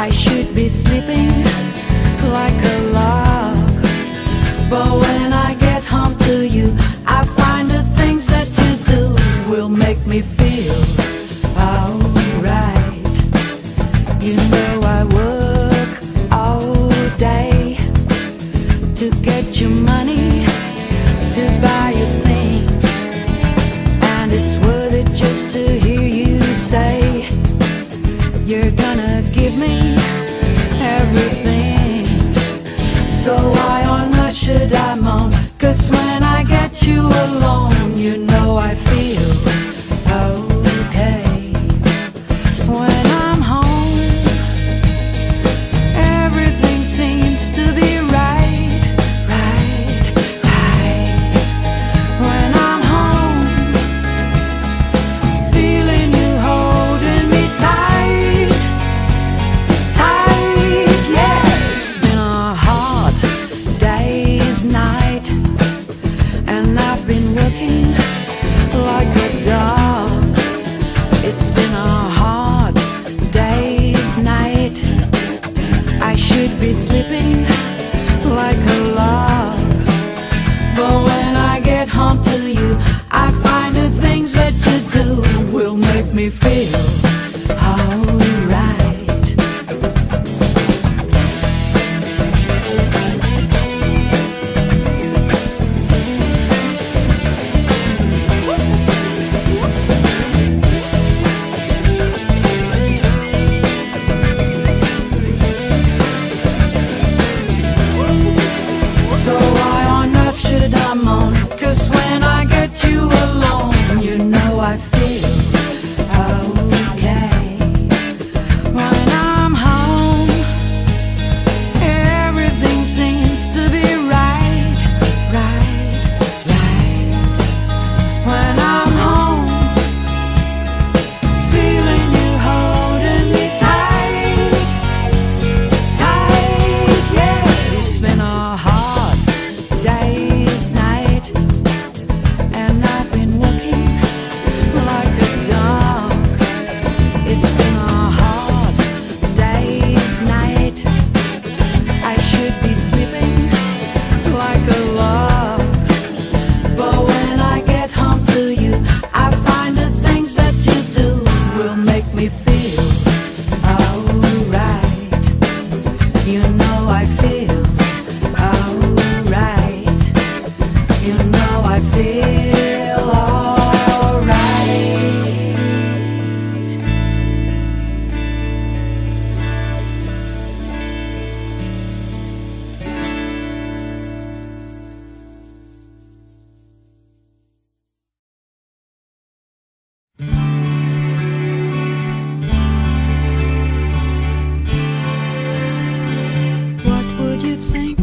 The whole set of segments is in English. I should be sleeping like a log, but when I get home to you, I find the things that you do will make me feel alright. You know I work all day to get your money, to buy your things, and it's worth it just to hear you say you're gonna give me everything. So why on earth should I moan? 'Cause when I get you alone, you know I feel okay. When I'm home, everything seems to be right, right, right. When I'm home, feeling you holding me tight, tight, yeah. It's been a hard day's night, and I've been working like a dog. It's been a hard day's night, I should be sleeping like a log, but when I get home to you, I find the things that you do will make me feel alright. So why on earth should I moan? 'Cause when I get you alone, you know I feel okay. When I'm home, everything seems to be right, right, right. When I'm home, feeling you holding me tight, tight, yeah. It's been a hard day's night, and I've been working like a dog. It's been a hard day's night, I should be sleeping like a log, but when I get home to you, I find the things that you do will make me feel alright. You know I feel alright. You know I feel alright. What would you think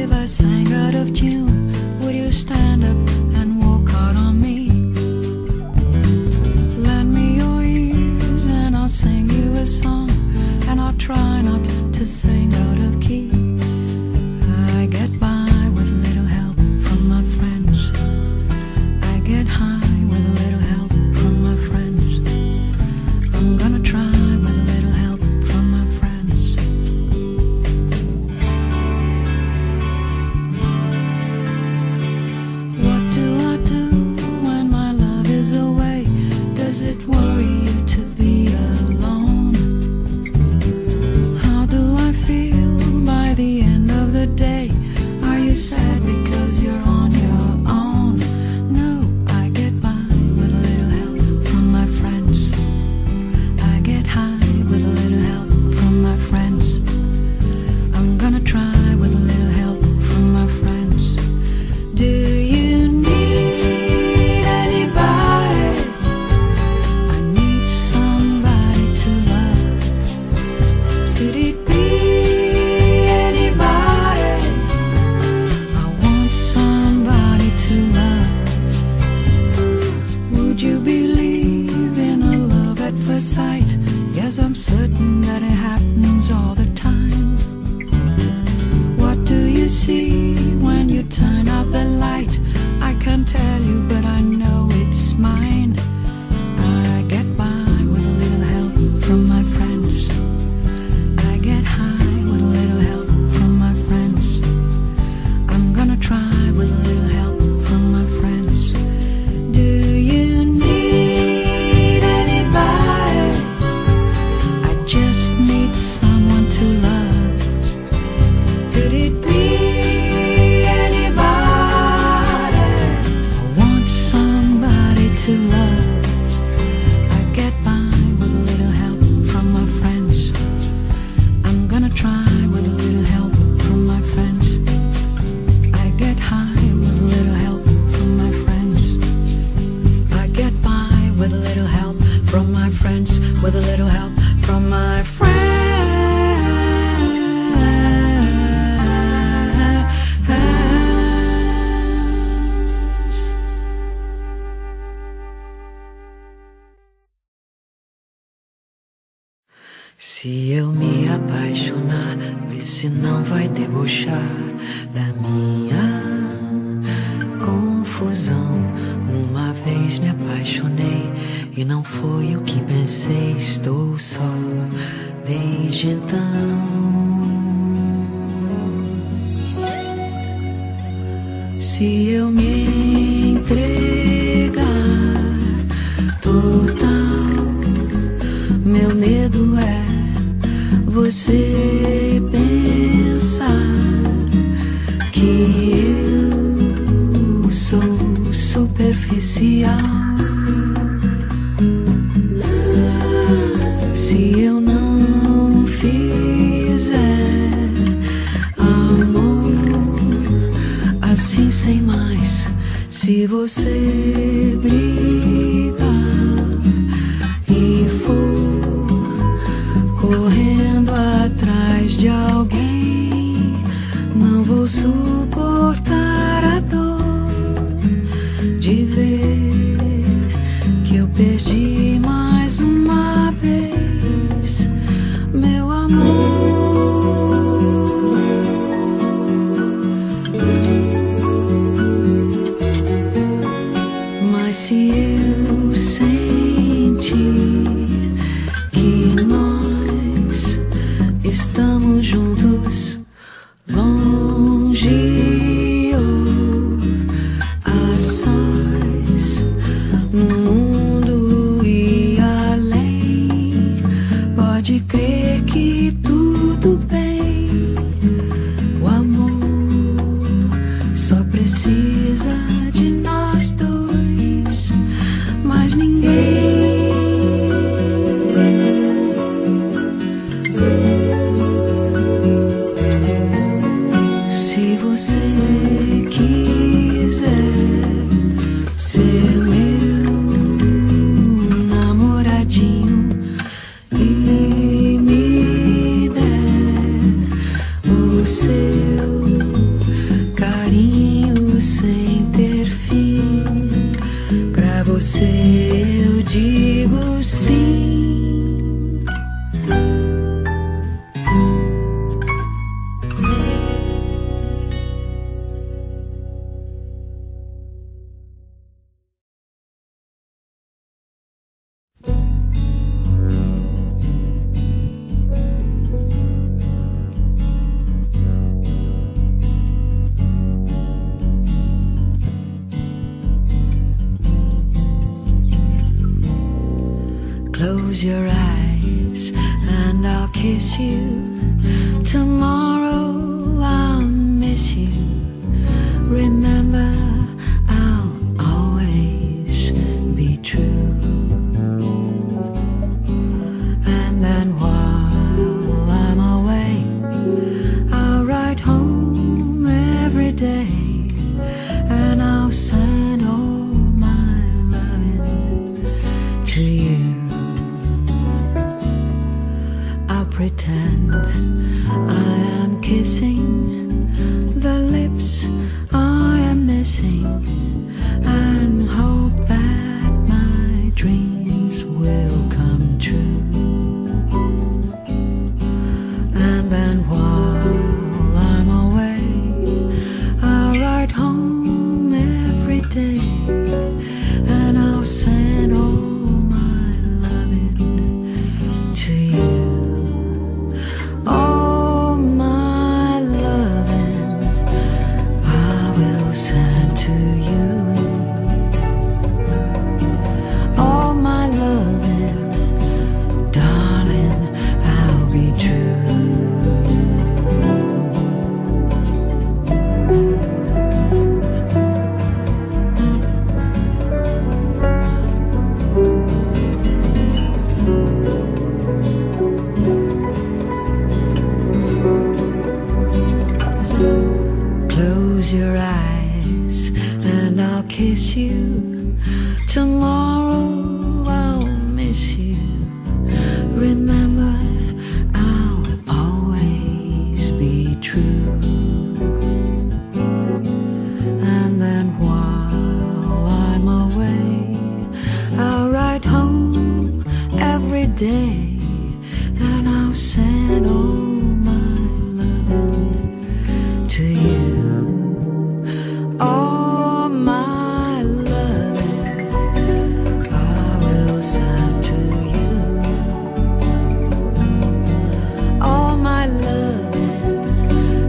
if I sang out of tune? Would you stand up and walk out on me? Lend me your ears and I'll sing you a song, and I'll try not to sing out of key. I get by with little help from my friends. I get high with a little help from my friends. I'm gonna try with a little help from my friends. What do I do when my love is away? Does it worry you to be alone? How do I feel by the end of the day? Are you sad because you're on your own? No, I get by with a little help from my friends. I get high with a little help from my friends. I'm gonna try with a little help from my friends. Do you need anybody? I need somebody to love. Could it be anybody? I want somebody to love. Would you believe in a love at first sight? Yes, I'm certain that it happens all the time. What do you see when you turn out the light? I can't tell you, but I know it's mine. I get by with a little help from my friends. I friends with a little help from my friends. Se eu me apaixonar, vê se não vai debochar da minha confusão. Uma vez me apaixonei e não foi o que pensei. Estou só desde então. Se eu me entregar total, meu medo é você pensar que eu sou superficial. Se eu não fizer amor assim sem mais, se você brigar e for correndo atrás de alguém, não vou suportar a dor de ver que eu perdi mais uma vez. Mas se eu sentir que nós estamos juntos, longe ou a sós, no mundo e além, pode crer que tudo bem. O amor só precisa de nós dois, mas ninguém. Se você quiser ser meu namoradinho e me der o seu carinho sem ter fim, pra você eu digo sim. Close your eyes and I'll kiss you. Tomorrow I'll miss you. Remember, I'll always be true. And then while I'm away, I'll write home every day, and I'll send all my loving to you. Pretend I am kissing the lips I am missing, and hope that my dreams will come true. And then while I'm away, I'll ride home every day, and I'll send all every day, and I'll send all my loving to you. All my loving I will send to you. All my loving,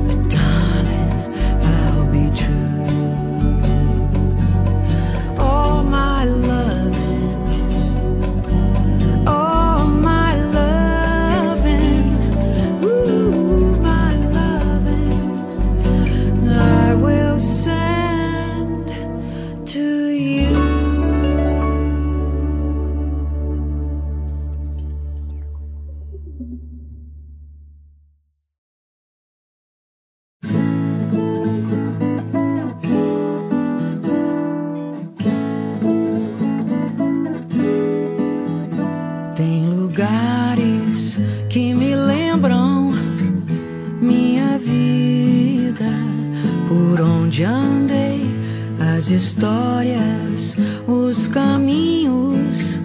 but darling, I'll be true. All my loving. Tem lugares que me lembram minha vida, por onde andei, as histórias, os caminhos,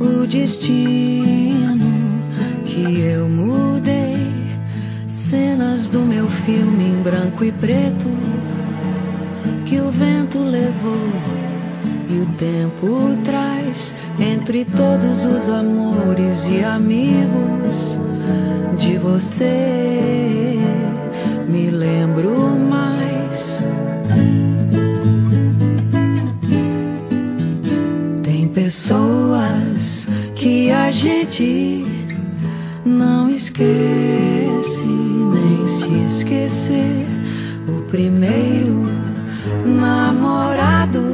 o destino que eu mudei, cenas do meu filme em branco e preto que o vento levou e o tempo traz. Entre todos os amores e amigos de você me lembro mais. Tem pessoas que a gente não esquece, nem se esquecer. O primeiro namorado,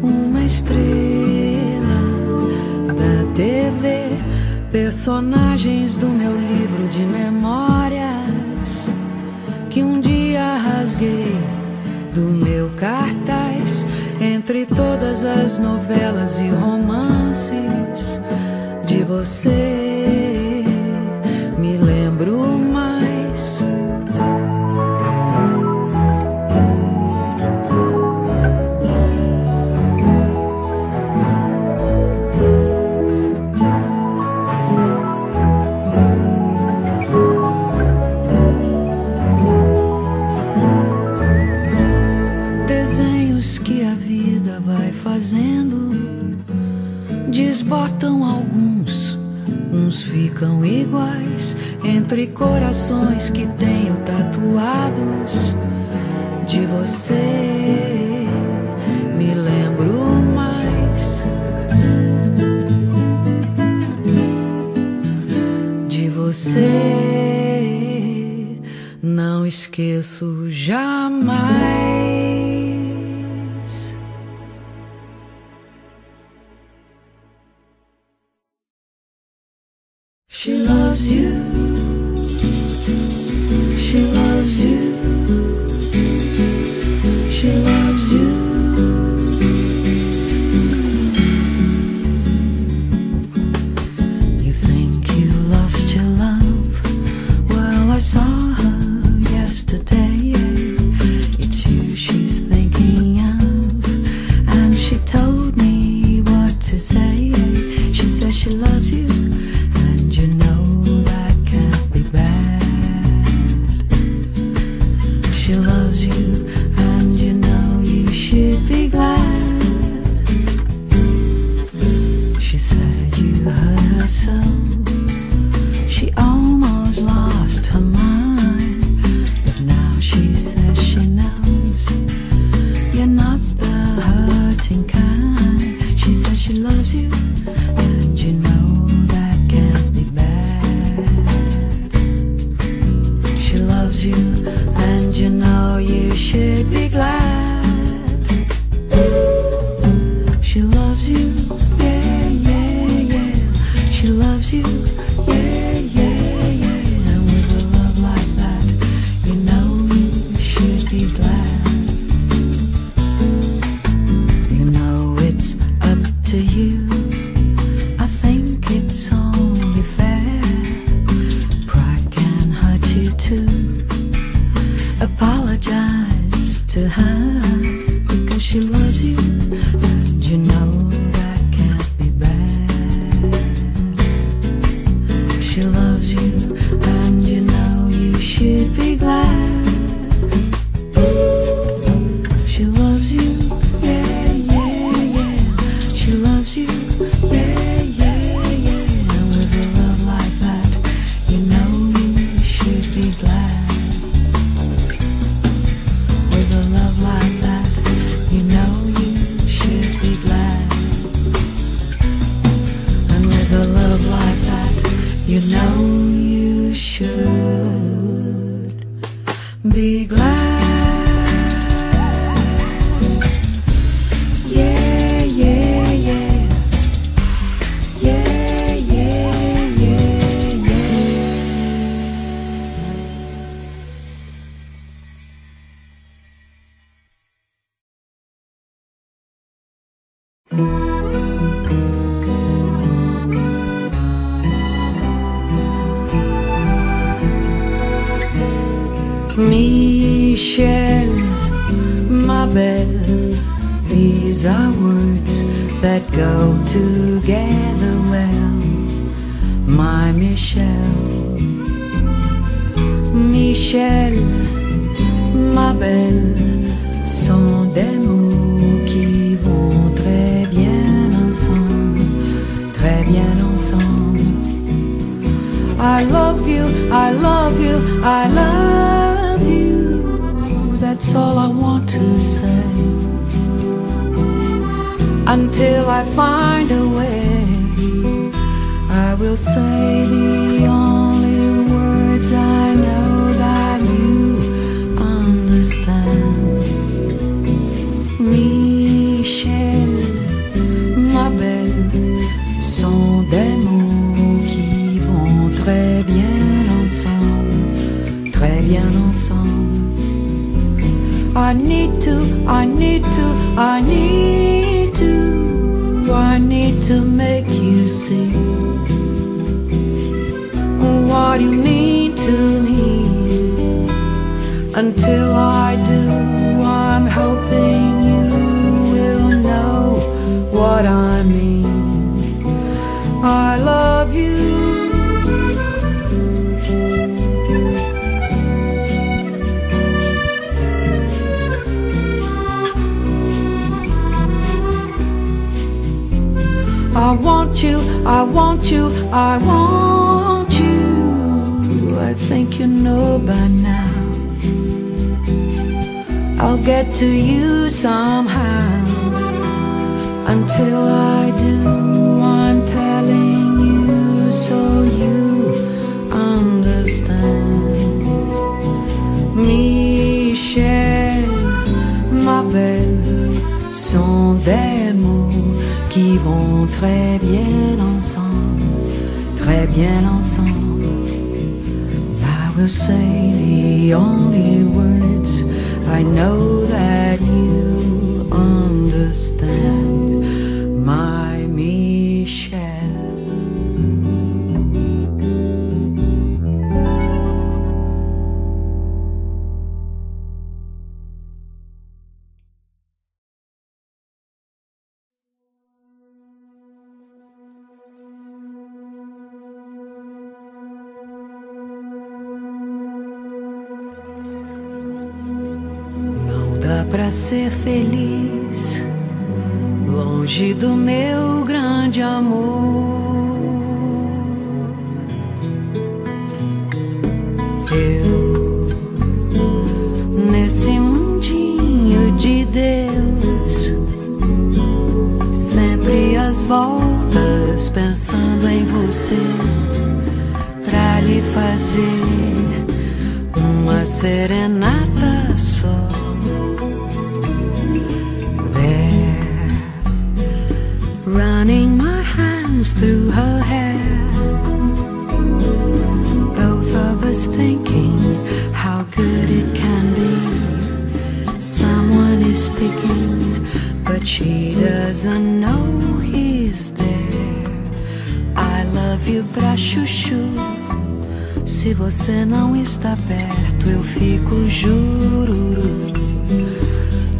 uma estrela da TV, personagens do meu livro de memórias que um dia rasguei do meu cartaz. Entre todas as novelas e romances de você me lembro mais. Desbotam alguns, uns ficam iguais, entre corações que tenho tatuados de você me lembro mais. De você não esqueço jamais. She loves you, she loves you, she loves you. You think you lost your love? Well, I saw her yesterday. It's you she's thinking of, and she told me what to say. She says she loves you. You know that can't be bad. she loves you, and you know you should be glad. She loves you, yeah, yeah, yeah. She loves you, yeah, yeah, yeah. With a love like that, you know you should be glad. With a love like that, you know you should be glad. And with a love like that, you know you should be glad. Michelle, ma belle, these are words that go together well. My Michelle, Michelle, ma belle, sont des mots qui vont très bien ensemble, très bien ensemble. I love you, I love you, I love you. That's all I want to say, until I find a way. I will say the only words I know that you understand. Michelle, ma belle, sont des mots qui vont très bien ensemble, très bien ensemble. I need to, I need to, I need to, I need to make you see what you mean to me. Until I do, I'm hoping you will know what I mean. I love you. I want you, I want you, I want you. I think you know by now. I'll get to you somehow. Until I do, I'm telling you so you understand. Michelle, ma belle, sont des mots qui vont très bien ensemble, très bien ensemble. I will say the only words I know that you understand, my Michelle. Pra ser feliz, longe do meu grande amor, eu, nesse mundinho de Deus, sempre às voltas pensando em você, pra lhe fazer uma serenata só. Running my hands through her hair, both of us thinking how good it can be. Someone is speaking, but she doesn't know he's there. I love you pra chuchu. Se você não está perto, eu fico jururu.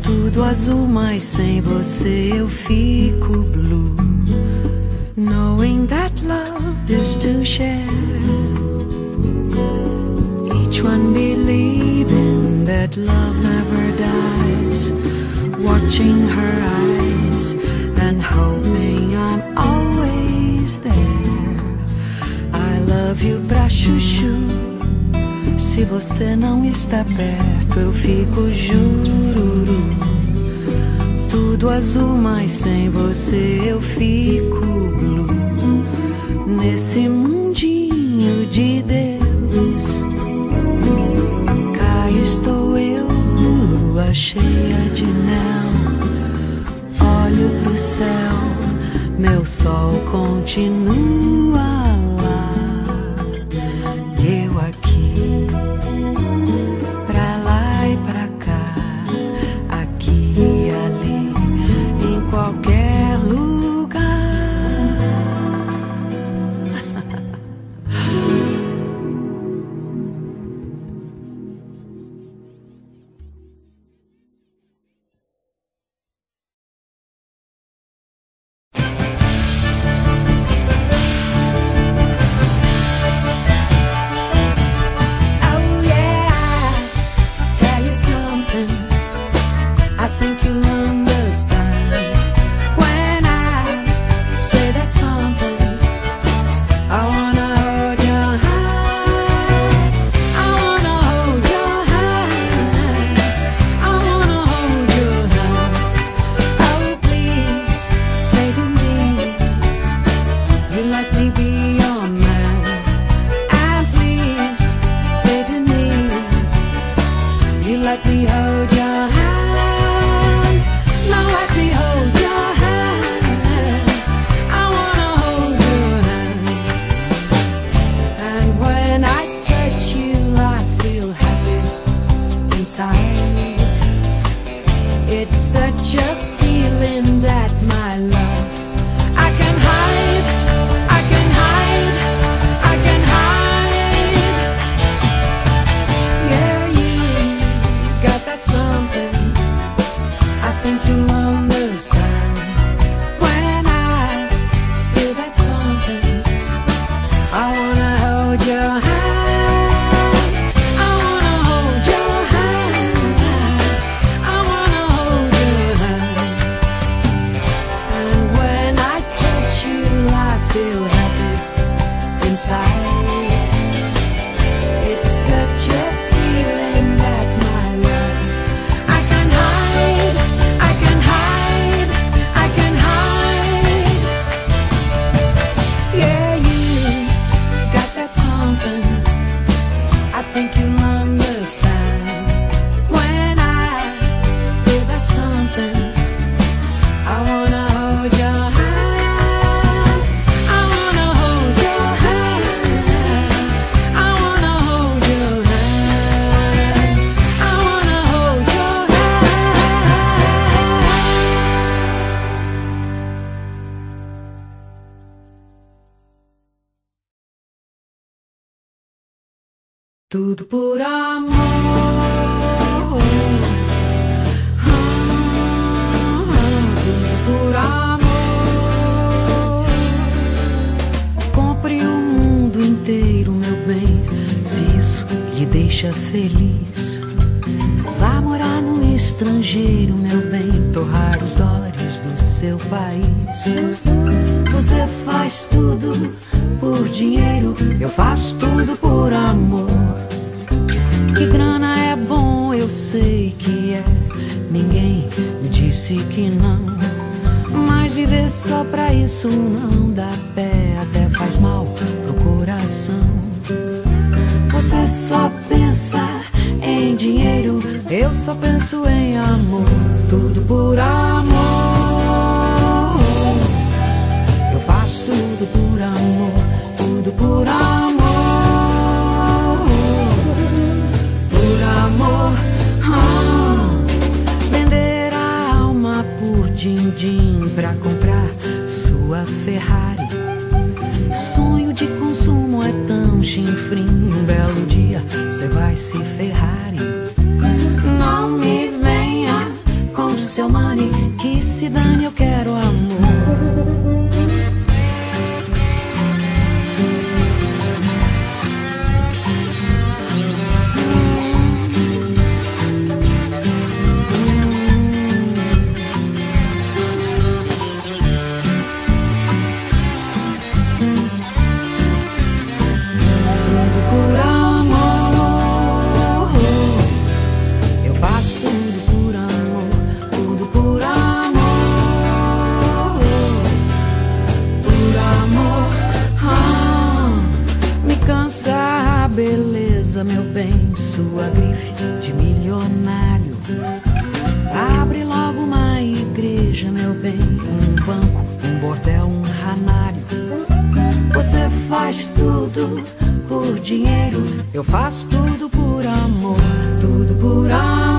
Tudo azul, mas sem você eu fico blue. Knowing that love is to share, one believing that love never dies, watching her eyes and hoping I'm always there. I love you pra chuchu. Se você não está perto, eu fico jururu. Tudo azul, mas sem você eu fico blue. Nesse mundinho de Deus, cá estou eu, lua cheia de mel. Olho pro céu, meu sol continua lá, e eu aqui, pra lá e pra cá, aqui e ali, em qualquer lugar. Tudo por amor, tudo por amor. Compre o mundo inteiro, meu bem, se isso lhe deixa feliz. Vá morar no estrangeiro, meu bem, torrar os dólares do seu país. Você faz tudo por dinheiro, eu faço tudo por amor. Que grana é bom, eu sei que é, ninguém me disse que não. Mas viver só pra isso não dá pé, até faz mal pro coração. Você só pensa em dinheiro, eu só penso em amor. Tudo por amor, eu faço tudo por amor. Tudo por amor, vender a alma por din-din pra comprar sua Ferrari. Sonho de consumo é tão chinfrim, um belo dia cê vai se ferrar. Não me venha com seu money, que se dane, eu quero amor. beleza, meu bem, sua grife de milionário. Abre logo uma igreja, meu bem, um banco, um bordel, um ranário. Você faz tudo por dinheiro, eu faço tudo por amor, tudo por amor.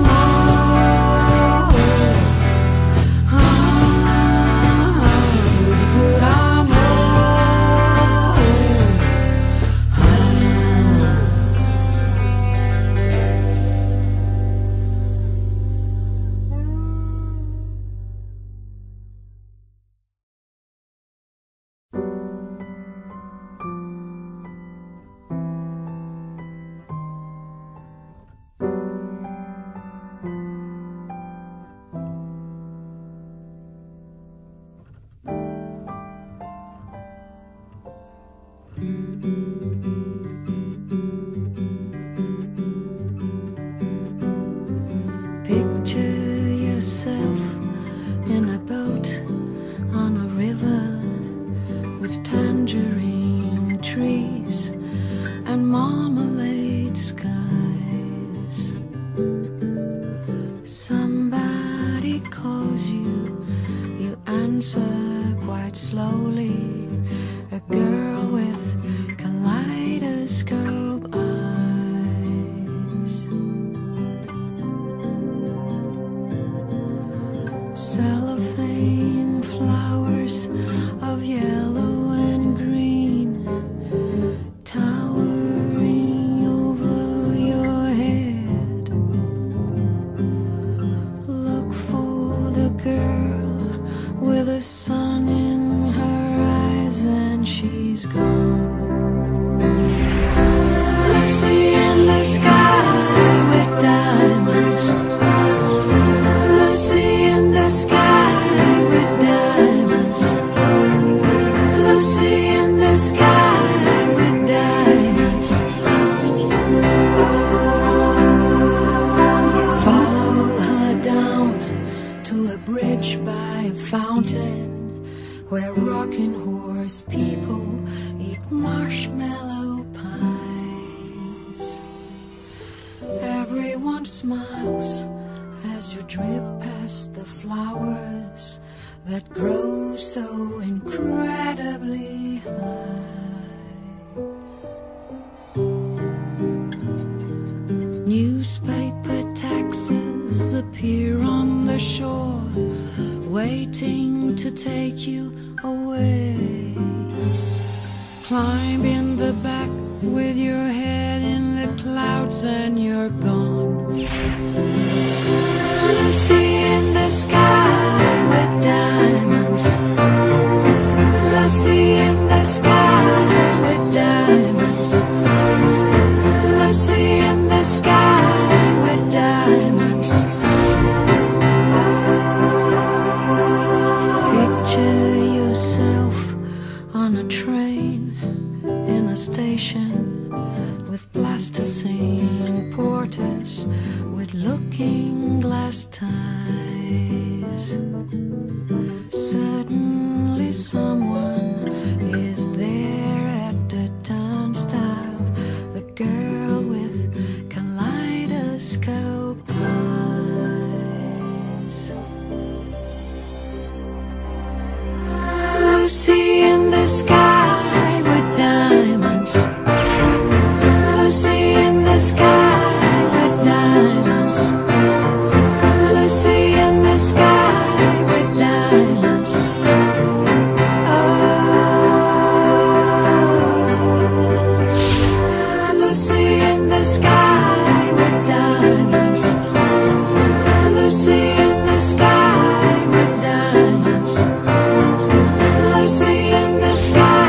Sky.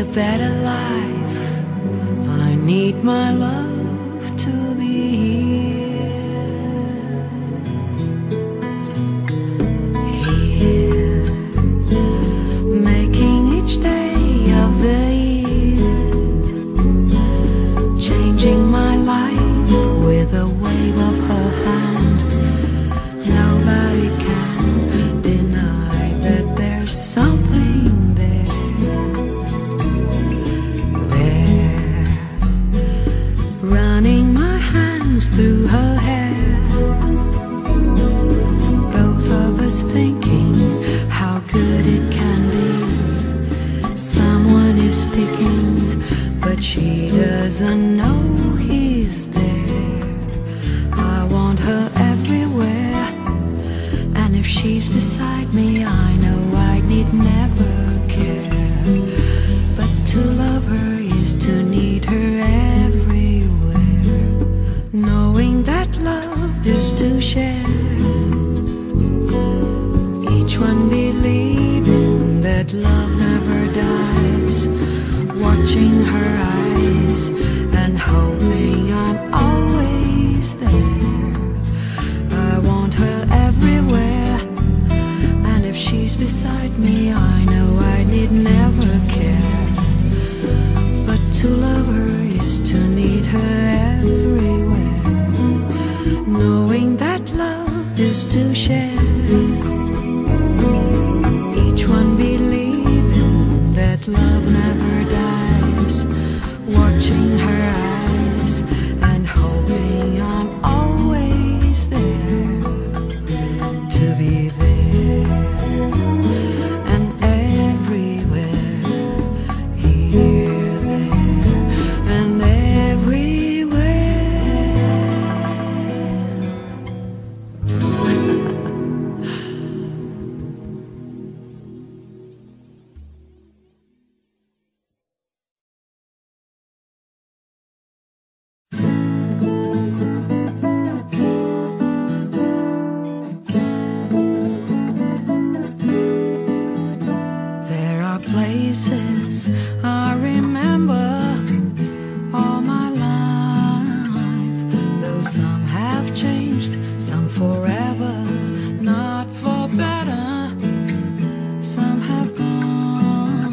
a better life, I need my love to be here, making each day of the year, changing my life with a wave of her hand. Nobody can deny that there's something running my hands through her hair, both of us thinking how good it can be. Someone is speaking, but she doesn't know he's there. I want her everywhere, and if she's beside me, I know I need never care. But to love her is to need her everywhere, knowing that love is to share, each one believing that love never dies, watching her eyes and hoping I'm always there. I want her everywhere, and if she's beside me, I know I need never care. But to love her is to need her everywhere, knowing that love is to share, each one believing that love never dies, watching her eyes and hoping I'm always there to be there and everywhere, here, there and everywhere. Places I remember all my life, though some have changed, some forever, not for better. Some have gone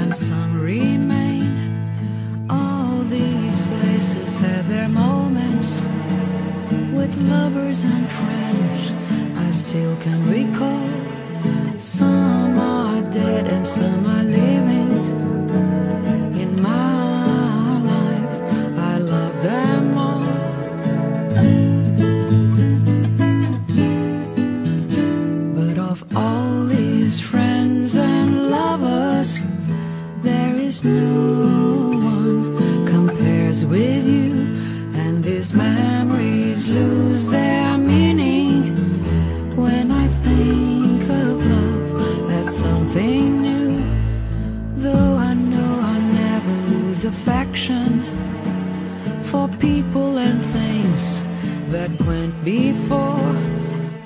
and some remain. All these places had their moments with lovers and friends. I still can recall. Some are dead and some are living in my life. I love them all. But of all these friends and lovers, there is no one compares with you, and these memories lose their meaning when I think something new. Though I know I'll never lose affection for people and things that went before,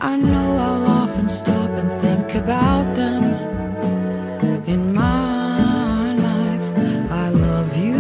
I know I'll often stop and think about them in my life. I love you .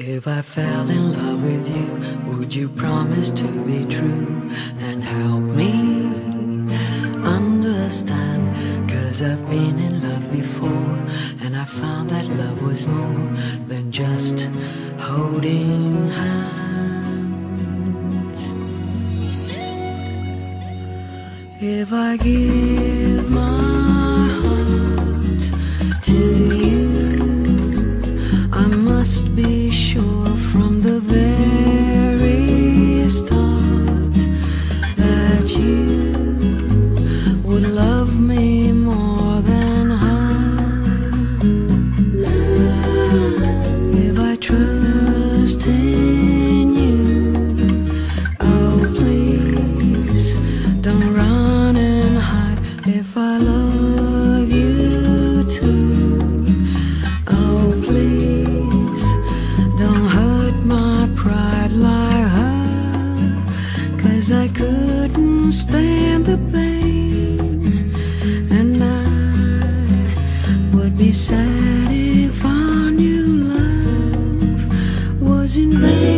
If I fell in love with you, would you promise to be true and help me understand? 'Cause I've been in love before, and I found that love was more than just If I give my heart to you, I must be sure from the very start that you would love me more than I. If I trust in you, oh please don't run. If I love you too, oh please don't hurt my pride like her, 'cause I couldn't stand the pain, and I would be sad if our new love was in vain.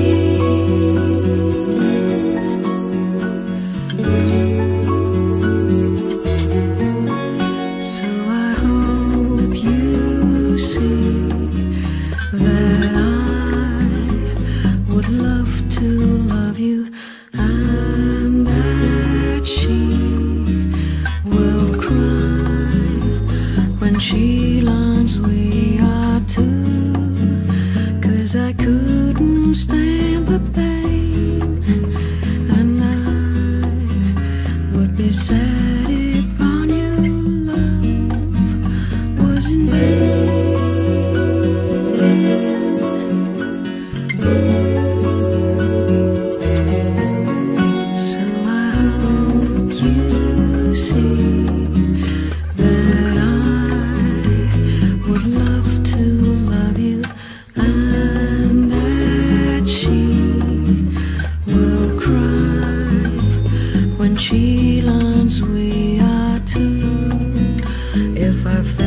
She learns we are two, 'cause I couldn't stand the pain, and I would be sad if our new love was in vain. So I hope you see that she learns we are two. If I